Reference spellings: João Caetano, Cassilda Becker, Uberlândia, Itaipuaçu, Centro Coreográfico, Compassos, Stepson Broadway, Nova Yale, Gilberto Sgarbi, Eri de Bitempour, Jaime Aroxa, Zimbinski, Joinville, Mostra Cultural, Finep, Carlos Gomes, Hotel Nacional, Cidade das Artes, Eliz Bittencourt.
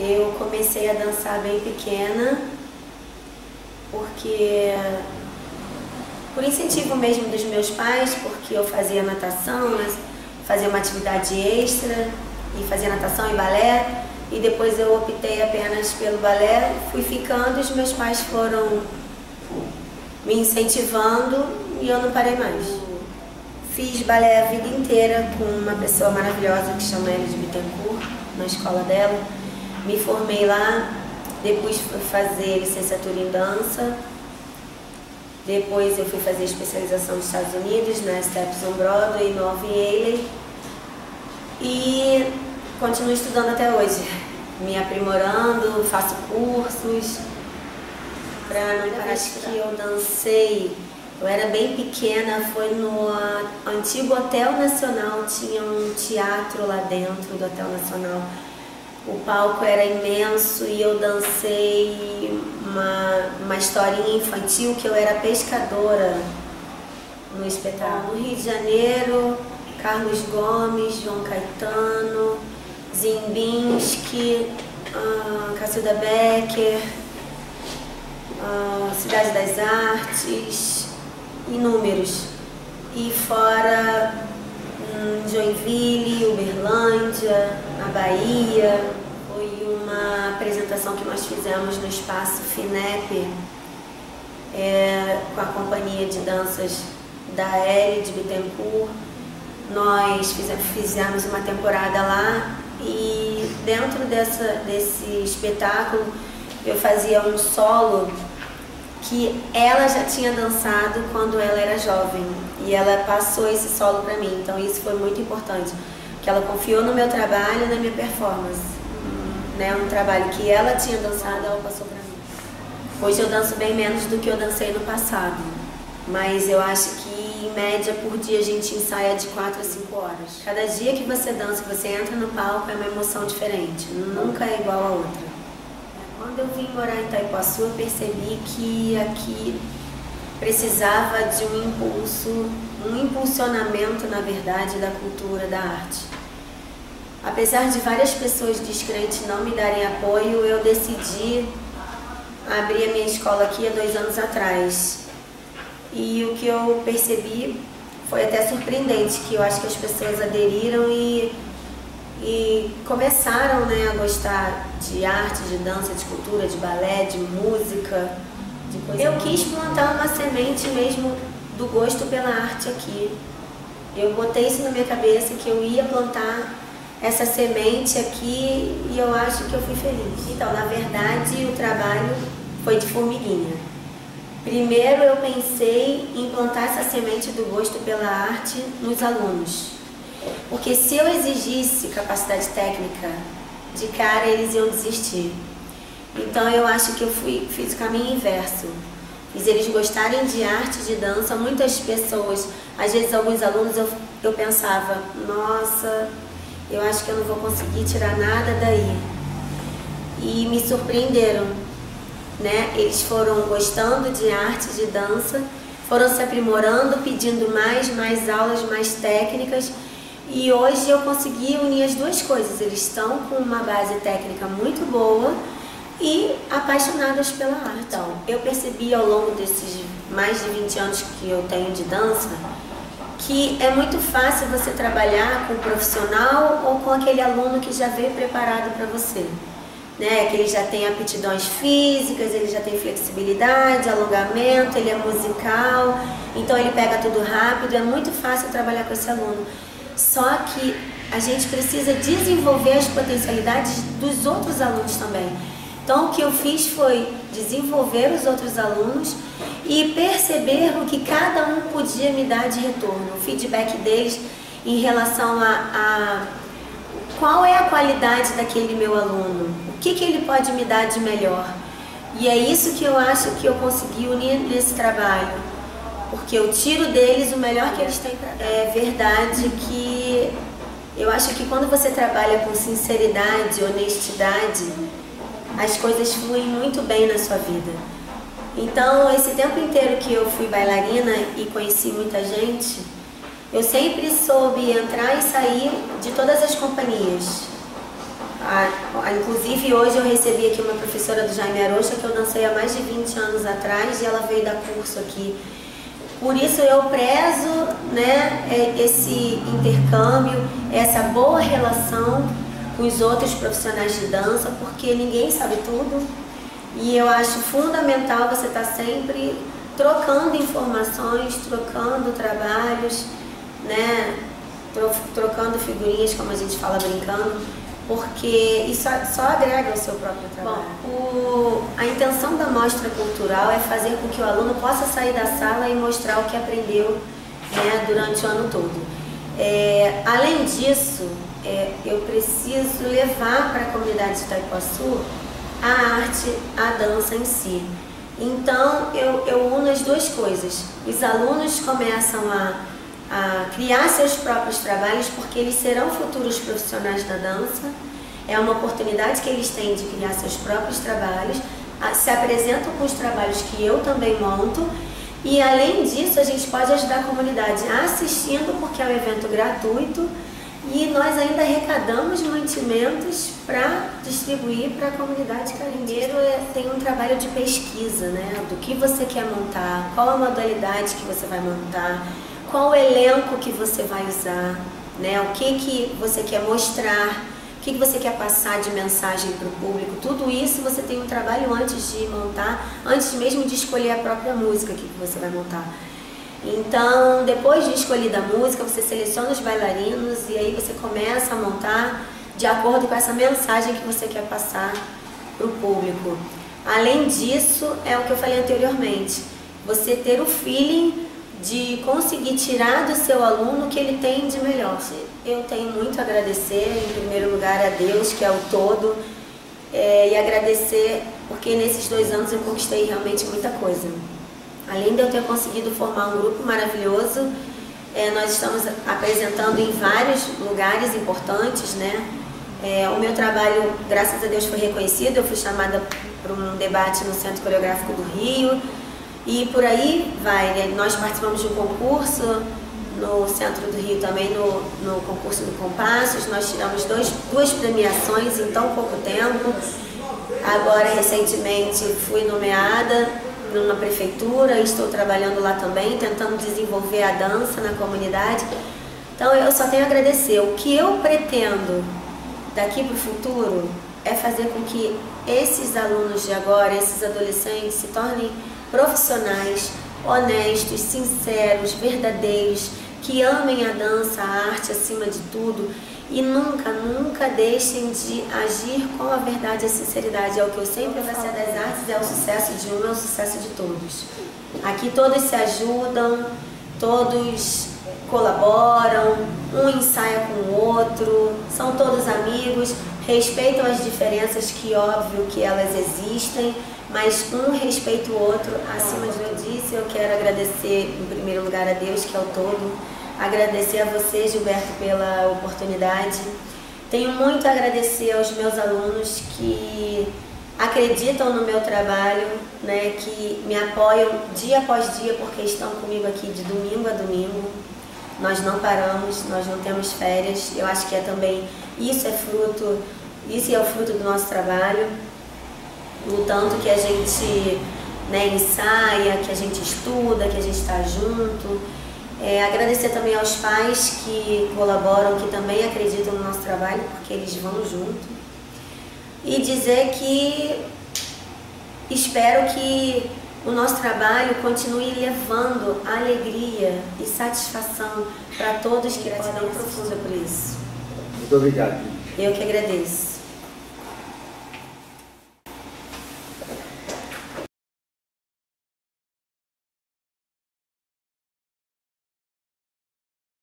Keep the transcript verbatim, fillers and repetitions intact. Eu comecei a dançar bem pequena, porque por incentivo mesmo dos meus pais, porque eu fazia natação, fazia uma atividade extra, e fazia natação e balé, e depois eu optei apenas pelo balé, fui ficando, os meus pais foram me incentivando e eu não parei mais. Fiz balé a vida inteira com uma pessoa maravilhosa que chama Eliz Bittencourt, na escola dela. Me formei lá, depois fui fazer licenciatura em dança, depois eu fui fazer especialização nos Estados Unidos, na Stepson Broadway, Nova Yale, e continuo estudando até hoje, me aprimorando, faço cursos. Pra não parar. Acho que eu dancei, eu era bem pequena, foi no antigo Hotel Nacional, tinha um teatro lá dentro do Hotel Nacional. O palco era imenso e eu dancei uma, uma historinha infantil que eu era pescadora no espetáculo. No Rio de Janeiro, Carlos Gomes, João Caetano, Zimbinski, uh, Cassilda Becker, uh, Cidade das Artes, inúmeros. E fora um, Joinville, Uberlândia, na Bahia. Foi uma apresentação que nós fizemos no espaço Finep, é, com a companhia de danças da Eri de Bitempour. Nós fizemos uma temporada lá e dentro dessa, desse espetáculo eu fazia um solo que ela já tinha dançado quando ela era jovem e ela passou esse solo para mim, então isso foi muito importante, que ela confiou no meu trabalho e na minha performance, né? Um trabalho que ela tinha dançado, ela passou para mim. Hoje eu danço bem menos do que eu dancei no passado, mas eu acho que em média, por dia, a gente ensaia de quatro a cinco horas. Cada dia que você dança, que você entra no palco, é uma emoção diferente. Nunca é igual a outra. Quando eu vim morar em Itaipuaçu, eu percebi que aqui precisava de um impulso, um impulsionamento, na verdade, da cultura, da arte. Apesar de várias pessoas descrentes não me darem apoio, eu decidi abrir a minha escola aqui há dois anos atrás. E o que eu percebi foi até surpreendente, que eu acho que as pessoas aderiram e, e começaram, né, a gostar de arte, de dança, de cultura, de balé, de música, de coisa. Eu quis plantar uma semente mesmo do gosto pela arte aqui. Eu botei isso na minha cabeça, que eu ia plantar essa semente aqui e eu acho que eu fui feliz. Então, na verdade, o trabalho foi de formiguinha. Primeiro eu pensei em plantar essa semente do gosto pela arte nos alunos, porque se eu exigisse capacidade técnica, de cara eles iam desistir. Então eu acho que eu fui, fiz o caminho inverso, fiz eles gostarem de arte, de dança. Muitas pessoas, às vezes alguns alunos, eu, eu pensava, nossa, eu acho que eu não vou conseguir tirar nada daí, e me surpreenderam. Né? Eles foram gostando de arte, de dança, foram se aprimorando, pedindo mais, mais aulas, mais técnicas, e hoje eu consegui unir as duas coisas. Eles estão com uma base técnica muito boa e apaixonados pela arte. Então, eu percebi ao longo desses mais de vinte anos que eu tenho de dança, que é muito fácil você trabalhar com o profissional ou com aquele aluno que já veio preparado para você. Né, que ele já tem aptidões físicas, ele já tem flexibilidade, alongamento, ele é musical, então ele pega tudo rápido, é muito fácil trabalhar com esse aluno. Só que a gente precisa desenvolver as potencialidades dos outros alunos também. Então o que eu fiz foi desenvolver os outros alunos e perceber o que cada um podia me dar de retorno, o feedback deles em relação a, a qual é a qualidade daquele meu aluno, o que, que ele pode me dar de melhor. E é isso que eu acho que eu consegui unir nesse trabalho, porque eu tiro deles o melhor que eles têm para dar. É verdade que eu acho que quando você trabalha com sinceridade, honestidade, as coisas fluem muito bem na sua vida. Então, esse tempo inteiro que eu fui bailarina e conheci muita gente, eu sempre soube entrar e sair de todas as companhias. a, inclusive hoje eu recebi aqui uma professora do Jaime Aroxa, que eu dancei há mais de vinte anos atrás, e ela veio dar curso aqui. Por isso eu prezo, né, esse intercâmbio, essa boa relação com os outros profissionais de dança, porque ninguém sabe tudo. E eu acho fundamental você estar sempre trocando informações, trocando trabalhos, né, trocando figurinhas, como a gente fala brincando, porque isso só agrega ao seu próprio trabalho. Bom, o, a intenção da Mostra Cultural é fazer com que o aluno possa sair da sala e mostrar o que aprendeu, né, durante o ano todo. É, além disso, é, eu preciso levar para a comunidade de Itaipuaçu a arte, a dança em si. Então, eu, eu uno as duas coisas. Os alunos começam a, a criar seus próprios trabalhos, porque eles serão futuros profissionais da dança. É uma oportunidade que eles têm de criar seus próprios trabalhos, a, se apresentam com os trabalhos que eu também monto, e além disso a gente pode ajudar a comunidade assistindo, porque é um evento gratuito, e nós ainda arrecadamos mantimentos para distribuir para a comunidade carinheiro. Tem um trabalho de pesquisa, né? Do que você quer montar, qual a modalidade que você vai montar, qual o elenco que você vai usar, né? O que, que você quer mostrar, o que, que você quer passar de mensagem para o público. Tudo isso você tem um trabalho antes de montar, antes mesmo de escolher a própria música que você vai montar. Então, depois de escolhida a música, você seleciona os bailarinos e aí você começa a montar de acordo com essa mensagem que você quer passar para o público. Além disso, é o que eu falei anteriormente, você ter o feeling de conseguir tirar do seu aluno o que ele tem de melhor. Eu tenho muito a agradecer, em primeiro lugar, a Deus, que é o todo, é, e agradecer porque nesses dois anos eu conquistei realmente muita coisa. Além de eu ter conseguido formar um grupo maravilhoso, é, nós estamos apresentando em vários lugares importantes, né? É, o meu trabalho, graças a Deus, foi reconhecido. Eu fui chamada para um debate no Centro Coreográfico do Rio, e por aí vai, né? Nós participamos de um concurso no Centro do Rio também, no, no concurso do Compassos. Nós tiramos dois, duas premiações em tão pouco tempo. Agora, recentemente, fui nomeada numa prefeitura, estou trabalhando lá também, tentando desenvolver a dança na comunidade. Então eu só tenho a agradecer. O que eu pretendo daqui para o futuro é fazer com que esses alunos de agora, esses adolescentes, se tornem profissionais, honestos, sinceros, verdadeiros, que amem a dança, a arte acima de tudo, e nunca, nunca deixem de agir com a verdade e a sinceridade. É o que eu sempre faço. A Cidade das Artes é o sucesso de um, é o sucesso de todos. Aqui todos se ajudam, todos colaboram, um ensaia com o outro, são todos amigos, respeitam as diferenças, que óbvio que elas existem, mas um respeita o outro acima de tudo. Eu disse, eu quero agradecer em primeiro lugar a Deus, que é o todo. Agradecer a você, Gilberto, pela oportunidade. Tenho muito a agradecer aos meus alunos que acreditam no meu trabalho, né, que me apoiam dia após dia, porque estão comigo aqui de domingo a domingo. Nós não paramos, nós não temos férias. Eu acho que é também, isso é fruto, isso é o fruto do nosso trabalho. O tanto que a gente, né, ensaia, que a gente estuda, que a gente está junto. É, agradecer também aos pais que colaboram, que também acreditam no nosso trabalho, porque eles vão junto. E dizer que espero que o nosso trabalho continue levando alegria e satisfação para todos que gratidão profunda por isso. Muito obrigado. Eu que agradeço.